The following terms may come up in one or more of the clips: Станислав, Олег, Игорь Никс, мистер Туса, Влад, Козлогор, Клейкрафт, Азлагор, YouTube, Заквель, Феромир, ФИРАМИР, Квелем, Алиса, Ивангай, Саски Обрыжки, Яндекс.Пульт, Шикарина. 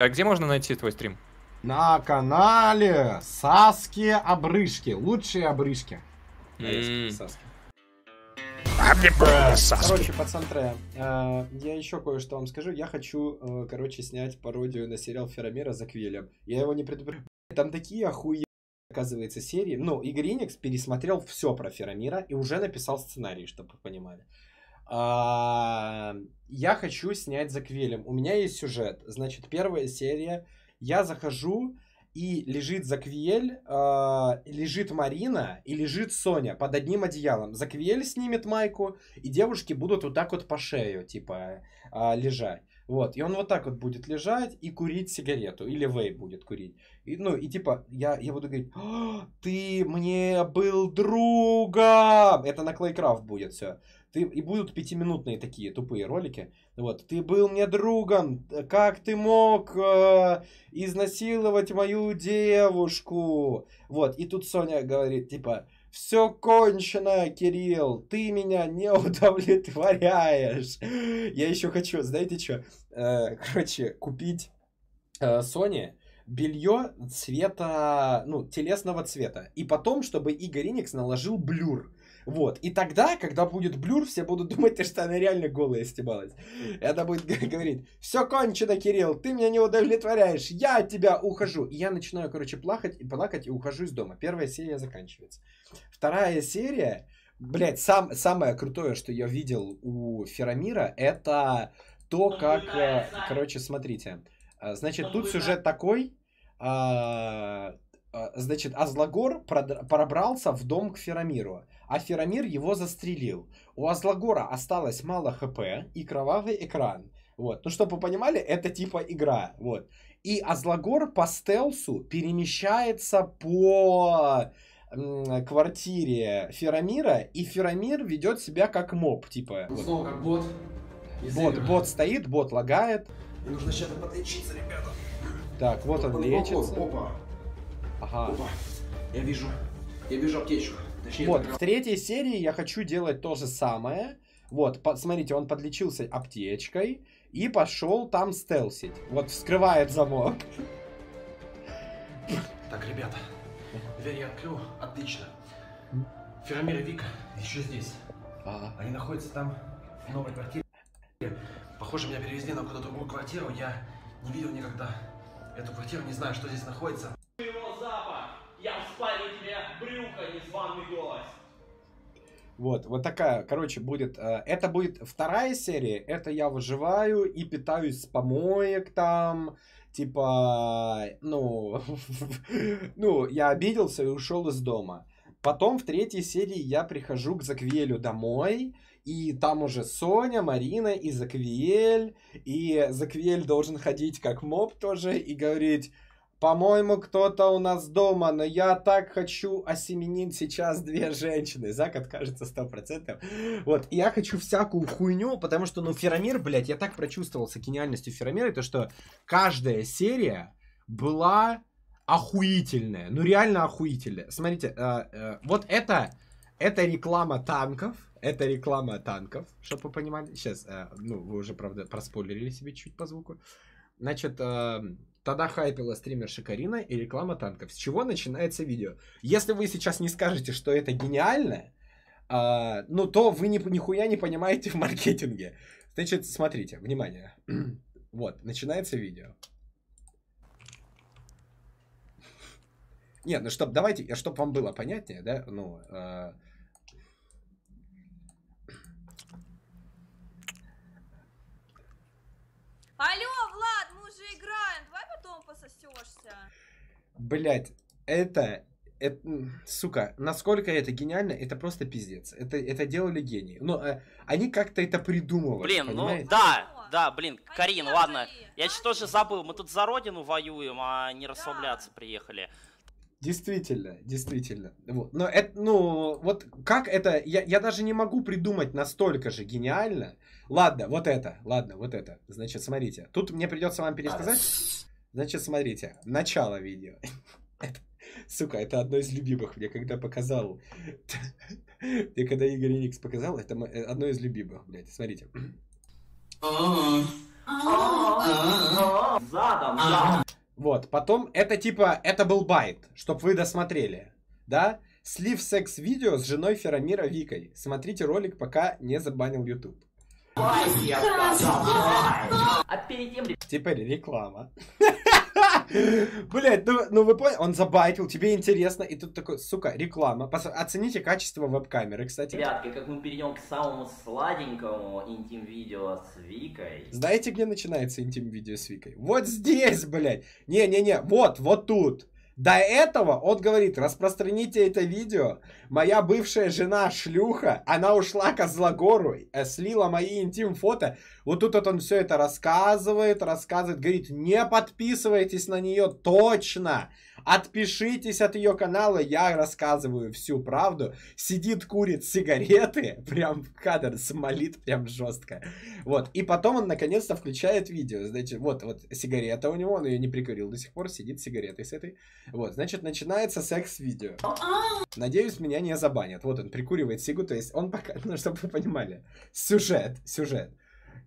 А где можно найти твой стрим? На канале Саски Обрыжки. Лучшие обрыжки. Саски. Короче, пацаны, я еще кое-что вам скажу. Я хочу, короче, снять пародию на сериал Феромира за Квелем. Я его не предупреждаю. Там такие охуенные, оказывается, серии. Ну, Игорь Никс пересмотрел все про Феромира и уже написал сценарий, чтобы вы понимали. Я хочу снять за Квелем. У меня есть сюжет. Значит, первая серия. Я захожу, и лежит Заквель, лежит Марина и лежит Соня под одним одеялом. Заквель снимет майку, и девушки будут вот так вот по шею, типа, лежать. Вот, и он вот так вот будет лежать и курить сигарету, или вейп будет курить. И, ну, и типа, я буду говорить: ты мне был другом! Это на Клейкрафт будет все. И будут пятиминутные такие тупые ролики. Вот, ты был мне другом, как ты мог изнасиловать мою девушку? Вот, и тут Соня говорит, типа, все кончено, Кирилл, ты меня не удовлетворяешь. Я еще хочу, знаете что, короче, купить Соне белье цвета, ну, телесного цвета. И потом, чтобы Игорь Никс наложил блюр. Вот. И тогда, когда будет блюр, все будут думать, что она реально голая стебалась. И она будет говорить: все кончено, Кирилл, ты меня не удовлетворяешь, я от тебя ухожу. И я начинаю, короче, плакать и ухожу из дома. Первая серия заканчивается. Вторая серия, блядь, самое крутое, что я видел у Феромира, это то, как... Короче, смотрите. Значит, тут сюжет такой... Значит, Азлагор пробрался в дом к Феромиру, а Феромир его застрелил. У Азлагора осталось мало хп и кровавый экран. Вот. Ну, чтобы вы понимали, это типа игра. Вот. И Азлагор по стелсу перемещается по квартире Феромира, и Феромир ведет себя как моб, типа. Ну, снова как бот. Бот стоит, бот лагает. Мне нужно сейчас подлечиться, ребята. Так, вот он лечится. Опа. Ага. Опа, я вижу аптечку. Точнее, вот, в третьей серии я хочу делать то же самое. Вот, смотрите, он подлечился аптечкой и пошел там стелсить. Вот, вскрывает замок. Так, ребята, дверь я открыл, отлично. Феромир и Вика еще здесь. Ага. Они находятся там в новой квартире. Похоже, меня перевезли на какую-то другую квартиру. Я не видел никогда эту квартиру, не знаю, что здесь находится. Я вспарю тебе брюхо, незваный гость. Вот такая, короче, будет. Это будет вторая серия. Это я выживаю и питаюсь с помоек там. Типа, ну, ну, я обиделся и ушел из дома. Потом в третьей серии я прихожу к Заквелю домой. И там уже Соня, Марина и Заквель. И Заквель должен ходить как моб тоже и говорить: по-моему, кто-то у нас дома, но я так хочу осеменить сейчас две женщины. Зак откажется 100%. Вот, и я хочу всякую хуйню, потому что, ну, Феромир, блядь, я так прочувствовался гениальностью Феромира, то, что каждая серия была охуительная. Ну, реально охуительная. Смотрите, вот это реклама танков. Это реклама танков, чтобы вы понимали. Сейчас, ну, вы уже, правда, проспойлерили себе чуть по звуку. Значит... Тогда хайпила стример Шикарина и реклама танков. С чего начинается видео? Если вы сейчас не скажете, что это гениально, ну то вы нихуя не понимаете в маркетинге. Значит, смотрите, внимание. Вот, начинается видео. Нет, ну чтоб, давайте, чтоб вам было понятнее, да, ну... Алло, Влад, мы уже играем, давай потом пососешься. Блять, это, сука, насколько это гениально, это просто пиздец. Это делали гении. Но они как-то это придумывали. Блин, понимаете? Ну да, блин, Карин, ладно. Я что же забыл, мы тут за родину воюем, а не расслабляться приехали. Действительно. Вот. Но это, ну, вот как это, я даже не могу придумать настолько же гениально. Ладно, вот это. Значит, смотрите. Тут мне придется вам пересказать. Значит, смотрите. Начало видео. Сука, это одно из любимых. Мне когда Игорь Никс показал, это одно из любимых, блядь. Смотрите. Задом. Вот, потом, это типа, это был байт, чтоб вы досмотрели, да? Слив секс-видео с женой Феромира Викой. Смотрите ролик, пока не забанил YouTube. Теперь реклама. Блять, ну вы поняли, он забайтил, тебе интересно, и тут такой, сука, реклама. Оцените качество веб-камеры, кстати. Ребятки, как мы перейдем к самому сладенькому интим-видео с Викой. Знаете, где начинается интим-видео с Викой? Вот здесь, блять. Не-не-не, вот тут. До этого он говорит, распространите это видео, моя бывшая жена шлюха, она ушла к Козлогору, слила мои интим-фото. Вот тут вот он все это рассказывает, говорит, не подписывайтесь на нее точно, отпишитесь от ее канала, я рассказываю всю правду. Сидит, курит сигареты, прям кадр смолит, прям жестко. Вот, и потом он наконец-то включает видео, значит, вот сигарета у него, он ее не прикурил до сих пор, сидит с сигаретой с этой. Вот, значит, начинается секс-видео. Надеюсь, меня не забанят. Вот он прикуривает сигу, то есть он пока, ну, чтобы вы понимали. Сюжет.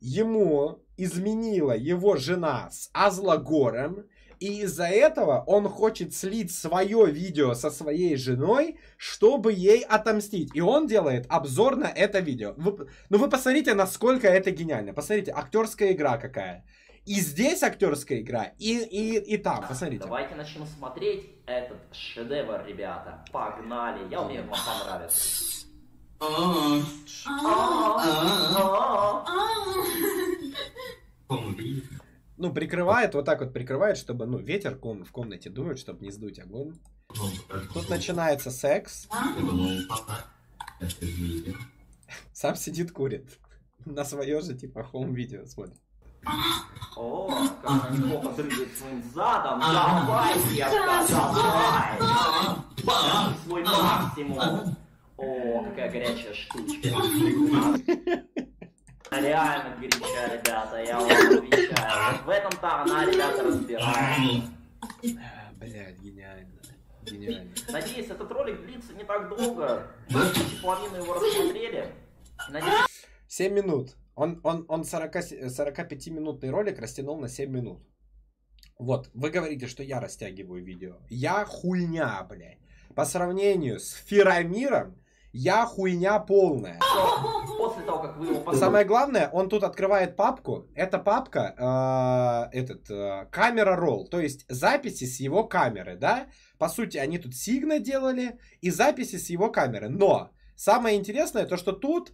Ему изменила его жена с Азлагором, и из-за этого он хочет слить свое видео со своей женой, чтобы ей отомстить. И он делает обзор на это видео. Вы посмотрите, насколько это гениально. Посмотрите, актерская игра какая. И здесь актерская игра, и там, посмотрите. Давайте начнем смотреть этот шедевр, ребята. Погнали, я уверен, вам понравится. Ну, прикрывает, вот так вот прикрывает, чтобы, ну, ветер в комнате дует, чтобы не сдуть огонь. Тут начинается секс. Сам сидит, курит. На свое же, типа, хоум-видео смотрит. О, как неплохо дрыгает своим задом. Давай, девка, давай. Свой максимум. О, какая горячая штучка. Реально горячая, ребята, я вам отвечаю. В этом-то она, ребята, разбирается. Блядь, гениально. Надеюсь, этот ролик длится не так долго. Вы половину его рассмотрели. Надеюсь... 7 минут. Он 45-минутный ролик растянул на 7 минут. Вот, вы говорите, что я растягиваю видео. Я хуйня, блядь. По сравнению с Фирамиром, я хуйня полная. После того, как вы его... Самое главное, он тут открывает папку. Эта папка, камера ролл, то есть записи с его камеры, да? По сути, они тут сигна делали и записи с его камеры. Но самое интересное, то что тут...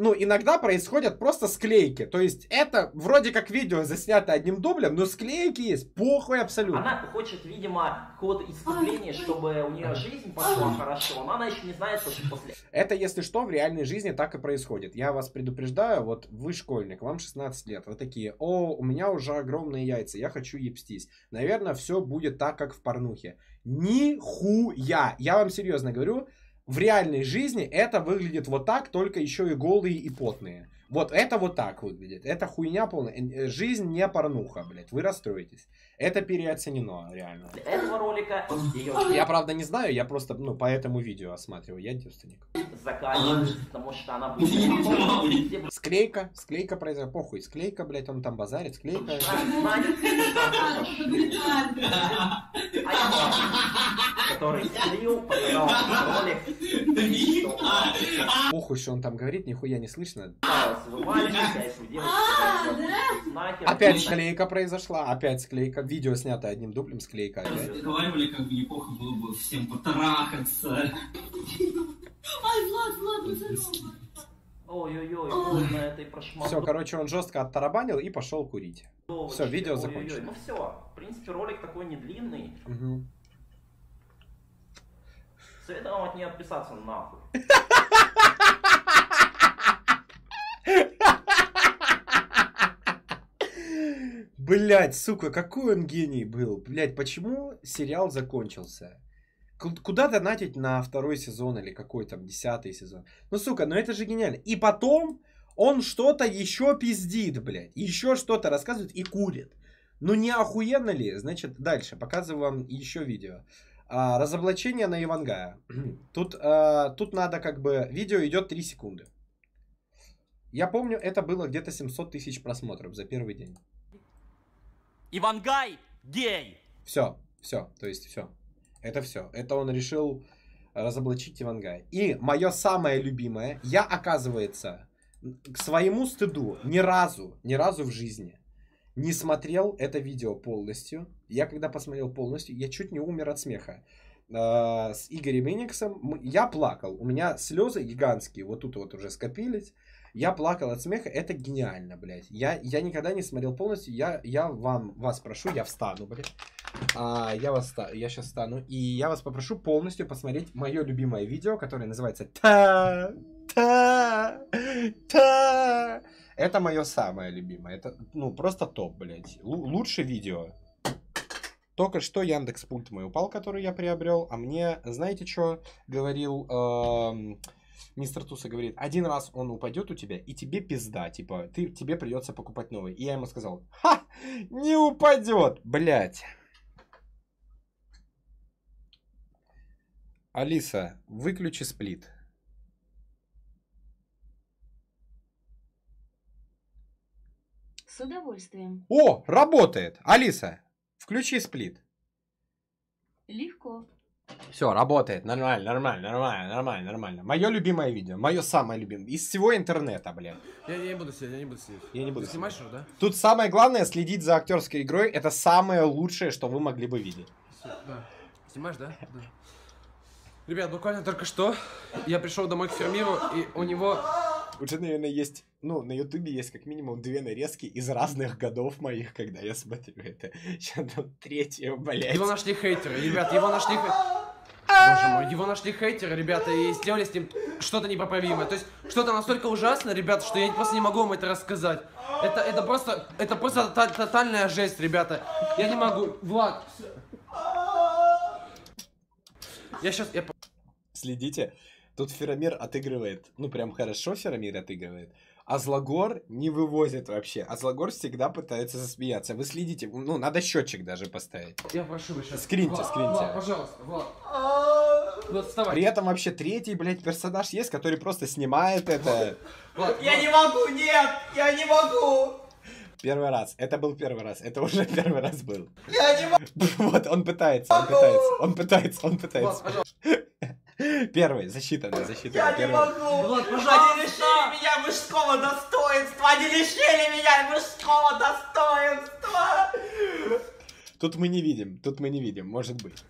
Ну, иногда происходят просто склейки. То есть, это вроде как видео заснято одним дублем, но склейки есть. Похуй абсолютно. Она хочет, видимо, какого-то искупления, чтобы у нее жизнь пошла хорошо. Но она еще не знает, что после... Это, если что, в реальной жизни так и происходит. Я вас предупреждаю, вот вы школьник, вам 16 лет. Вы такие, о, у меня уже огромные яйца, я хочу ебстись. Наверное, все будет так, как в порнухе. Нихуя! Я вам серьезно говорю... В реальной жизни это выглядит вот так, только еще и голые и потные. Вот это вот так выглядит. Это хуйня полная. Жизнь не порнуха, блядь. Вы расстроитесь. Это переоценено, реально. Для этого ролика... Я, правда, не знаю, я просто, ну, по этому видео осматриваю. Я девственник. Заканчивается, потому что она будет... Склейка произошла. Похуй, склейка, блядь, он там базарит, склейка... Который слил, показал ролик. Похуй, что он там говорит, нихуя не слышно. Опять склейка произошла, опять склейка. Видео снято одним дублем, склейка. Разговаривали, как бы неплохо было бы всем потрахаться. Ай, Влад, ой-ой-ой, все, короче, он жестко оттарабанил и пошел курить. Все, видео закончено. Ну все, в принципе, ролик такой не длинный. Советую вам от нее отписаться нахуй. Блять, сука, какой он гений был. Блять, почему сериал закончился? Куда донатить на 2-й сезон или какой там 10-й сезон? Ну, сука, ну это же гениально. И потом он что-то еще пиздит, блять. Еще что-то рассказывает и курит. Ну не охуенно ли? Значит, дальше. Показываю вам еще видео. Разоблачение на Ивангая. Тут надо как бы... Видео идет 3 секунды. Я помню, это было где-то 700 тысяч просмотров за первый день. Ивангай гей! Все, все, то есть все. Это все. Это он решил разоблачить Ивангай. И мое самое любимое, я, оказывается, к своему стыду ни разу в жизни не смотрел это видео полностью. Я когда посмотрел полностью, я чуть не умер от смеха. С Игорем Никсом я плакал. У меня слезы гигантские вот тут вот уже скопились. Я плакал от смеха. Это гениально, блядь. Я никогда не смотрел полностью. Я вас прошу, я встану, блядь. Я сейчас встану. И я вас попрошу полностью посмотреть мое любимое видео, которое называется «Та-та-та». Это мое самое любимое. Это, ну, просто топ, блядь. Лучше видео. Только что Яндекс.Пульт мой упал, который я приобрел. А мне, знаете, что говорил мистер Туса? Говорит, один раз он упадет у тебя, и тебе пизда. Типа, тебе придется покупать новый. И я ему сказал, ха, не упадет, блядь. Алиса, выключи сплит. С удовольствием. О, работает. Алиса. Включи сплит. Легко. Все, работает. Нормально. Мое любимое видео. Мое самое любимое. Из всего интернета, блин. Я не буду сидеть, я не буду сидеть. Снимаешь, да? Тут самое главное следить за актерской игрой. Это самое лучшее, что вы могли бы видеть. Да. Снимаешь, да? Да. Ребят, буквально только что я пришел домой к Феромиру, и у него... Уже, наверное, есть, ну, на Ютубе есть как минимум 2 нарезки из разных годов моих, когда я смотрю это. Сейчас там 3-я, блядь. Его нашли хейтеры, ребят, его нашли хейтеры. Боже мой, его нашли хейтеры, ребята, и сделали с ним что-то непоправимое. То есть, что-то настолько ужасное, ребята, что я просто не могу вам это рассказать. Это просто тотальная жесть, ребята. Я не могу. Влад. Я сейчас... Следите. Тут Феромир отыгрывает, ну прям хорошо Феромир отыгрывает. Азлагор не вывозит вообще. Азлагор всегда пытается засмеяться. Вы следите, ну надо счетчик даже поставить. Я прошу вас сейчас. Скриньте. Влад, пожалуйста, Влад. При этом вообще 3-й, блядь, персонаж есть, который просто снимает это. Влад. Я не могу, нет, я не могу. Первый раз, это был первый раз, это уже первый раз был. Я не могу. Вот, он пытается. Влад, первый, защита. Я первый. Не могу. Влад, пожалуйста. Они лишили меня мужского достоинства. Тут мы не видим, может быть.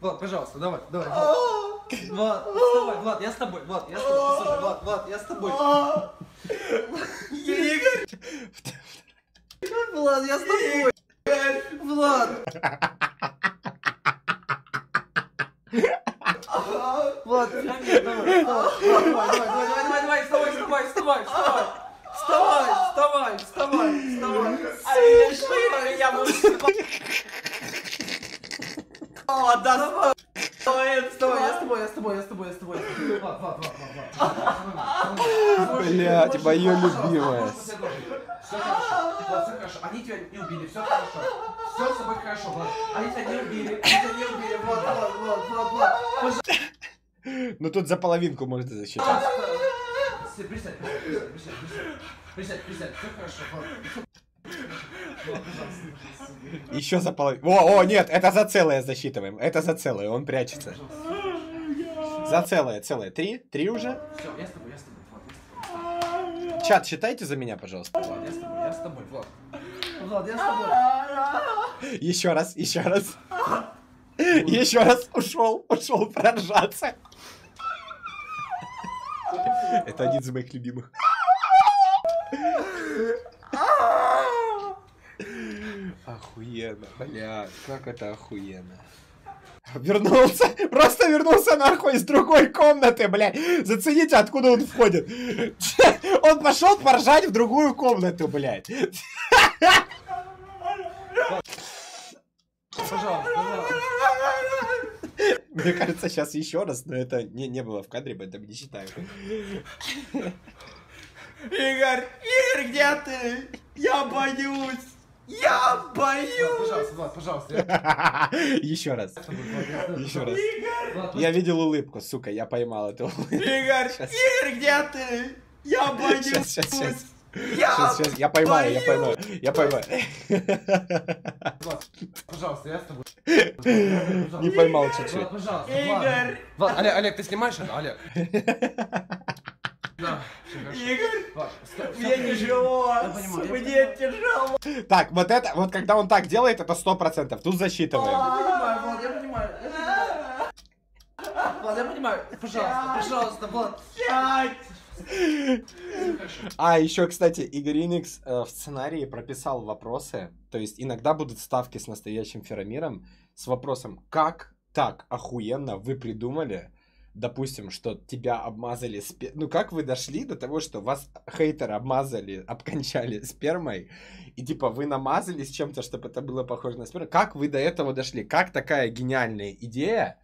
Влад, пожалуйста, давай. Влад, вставай, Влад, я с тобой. Слушай, Влад, я с тобой. Игорь. Влад, я с тобой. Влад. Влад, давай, вставай. Они лишили меня мужского. О, да, стой, я с тобой. Блядь, моё любимое. Все хорошо. Они тебя не убили, все хорошо. Все с тобой хорошо, Влад. Они тебя не убили, Влад. Ну тут за половинку можно засчитать. Присядь, все хорошо, Влад. Еще за половинку. О, нет, это за целое засчитываем. Это за целое, он прячется. За целое. 3 уже. Все, я с тобой. Чат, считайте за меня, пожалуйста. Влад, я с тобой, Влад. Влад, я с тобой. Еще раз. Еще раз ушел проржаться. Это один из моих любимых. Охуенно, бля, как это охуенно. Вернулся, просто вернулся нахуй из другой комнаты, блядь. Зацените, откуда он входит. Он пошел поржать в другую комнату, блядь. Пожалуйста. Мне кажется, сейчас еще раз, но это не было в кадре, поэтому не считаю. Игорь, где ты? Я боюсь. Я боюсь! Пожалуйста, Влад, пожалуйста. Еще раз. Еще раз. Я видел улыбку, сука, я поймал эту улыбку. Игорь, Игорь, где ты? Я боюсь. Сейчас. Сейчас, я поймаю. Влад, пожалуйста, я с тобой. Не поймал чуть-чуть. Влад, пожалуйста, Игорь. Влад, Олег, ты снимаешь это? Олег. Да, Игорь, Влад, мне тяжело, мне тяжело. Так, вот это, вот когда он так делает, это 100%. Тут засчитываем. Я понимаю. Пожалуйста, Влад. А еще, кстати, Игорь Никс в сценарии прописал вопросы. То есть иногда будут ставки с настоящим Феромиром с вопросом, как так охуенно вы придумали, допустим, что тебя обмазали спермой. Ну как вы дошли до того, что вас хейтеры обмазали, обкончали спермой, и типа вы намазались чем-то, чтобы это было похоже на сперму. Как вы до этого дошли? Как такая гениальная идея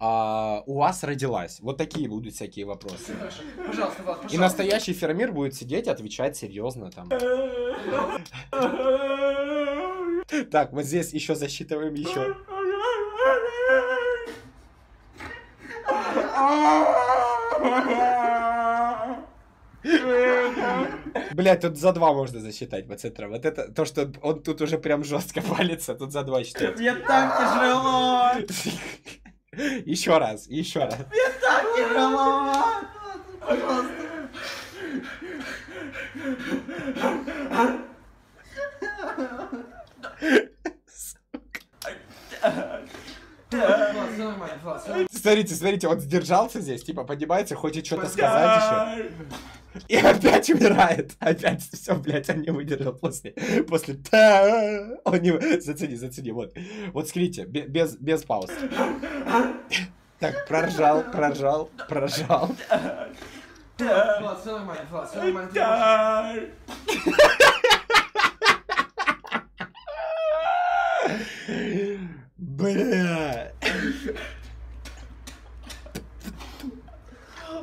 у вас родилась? Вот такие будут всякие вопросы. Пожалуйста, Влад, пожалуйста. И настоящий Феромир будет сидеть и отвечать серьезно там. Так, вот здесь еще засчитываем еще. Блять, тут за 2 можно засчитать по центру. Вот это то, что он тут уже прям жестко палится, тут за 2 считает. Мне так тяжело. Еще раз. Мне так тяжело. Смотрите, он сдержался здесь, типа, понимаете, хочет что-то сказать еще. И опять умирает. Опять все, блядь, он не выдержал после. Он не... Зацени, вот. Вот смотрите, без пауз. Так, проржал. Бля.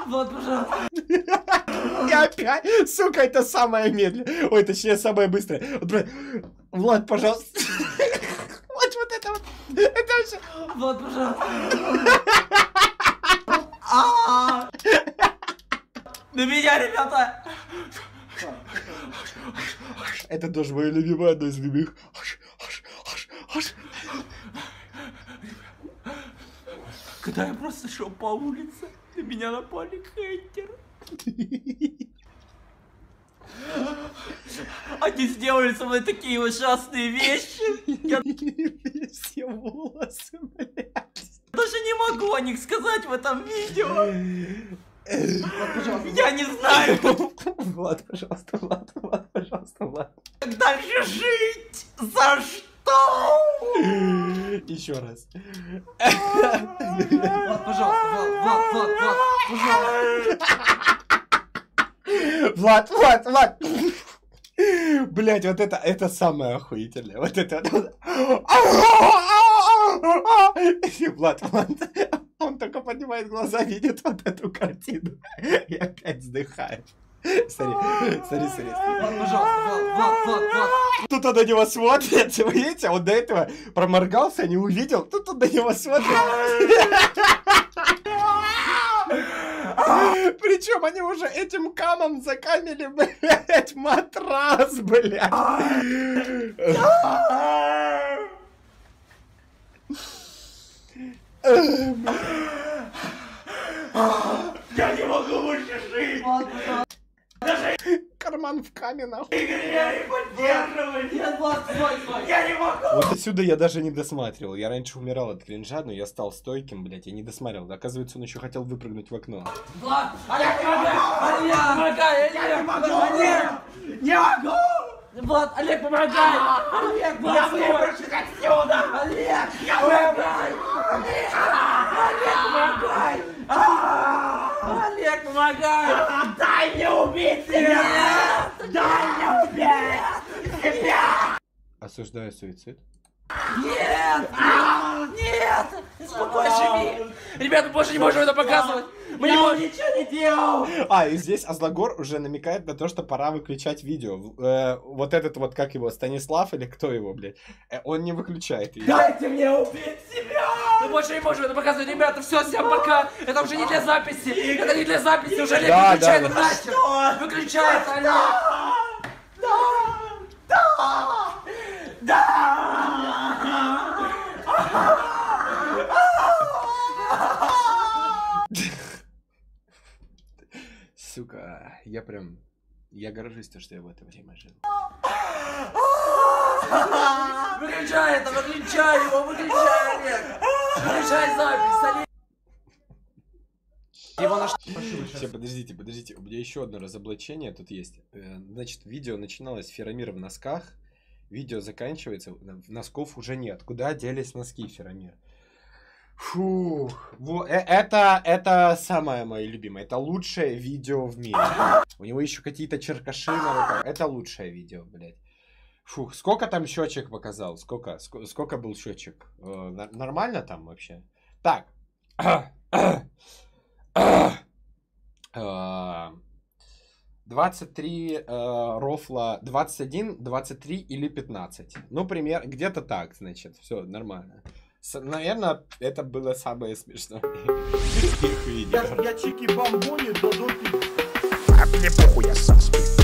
Вот, пожалуйста. И опять, сука, это самое медленное. Ой, точнее, самое быстрое. Влад, пожалуйста. Вот это вот. Это вообще. Влад, пожалуйста. На меня, ребята. Это тоже моя любимая, одна из любимых. Когда я просто шел по улице, на меня напали хейтеры. Они сделали со мной такие ужасные вещи. Я... Все волосы, блядь. Даже не могу о них сказать в этом видео. Влад, я не знаю. Влад, пожалуйста. Как дальше жить? За что? Еще раз. Влад, пожалуйста, Влад, пожалуйста. Влад. Блять, вот это самое охуительное. Вот это. Влад. Он только поднимает глаза, видит вот эту картину и опять вздыхает. Смотри. Влад. Тут он на него смотрит, вы видите, он до этого проморгался, не увидел, тут он на него смотрит. Причем они уже этим камом закамили, блядь, матрас, блядь. Я не могу больше жить! Даже... Карман в камне, нахуй! Игорь, я не поддерживаю! Я не могу! Вот отсюда я даже не досматривал. Я раньше умирал от кринжа, но я стал стойким, блять, я не досматривал. Оказывается, он еще хотел выпрыгнуть в окно. Влад! Олег, помогай! Я не могу! Влад, Олег, помогай! Олег, Влад, я выброшусь отсюда! Олег, я выброшусь! Олег, помогай! Олег, помогай! Дай мне убить тебя! Дай мне убить тебя! Осуждаю суицид. Нет! Нет! Спокойно, живи! Ребята, больше не можем это показывать! Мы не можем ничего не делать! А, и здесь Азлагор уже намекает на то, что пора выключать видео. Вот этот вот, как его, Станислав или кто его, блядь? Он не выключает видео. Дайте мне убить себя! Мы больше не можем это показывать, ребята, все, всем пока! Это уже не для записи! Это не для записи! Уже Олег выключает нахер! Выключает, Олег! Да! Сука, я прям, я горжусь то, что я в это время жил. Выключай это, выключай его, выключай, Олег! Выключай запись, Олег! Его на что? Все, подождите, подождите, у меня еще одно разоблачение тут есть. Значит, видео начиналось с Феромира в носках, видео заканчивается, носков уже нет. Куда делись носки, Феромир? Фух, это самое мое любимое, это лучшее видео в мире. У него еще какие-то черкаши на руках, это лучшее видео, блядь. Фух, сколько там счетчик показал, сколько был счетчик? Нормально там вообще? Так. Рофла 21, 23 или 15. Ну, пример, где-то так, значит, все нормально. Наверное, это было самое смешное из их видео. Я чики бомбони, дадут. А мне похуй, я сам спит.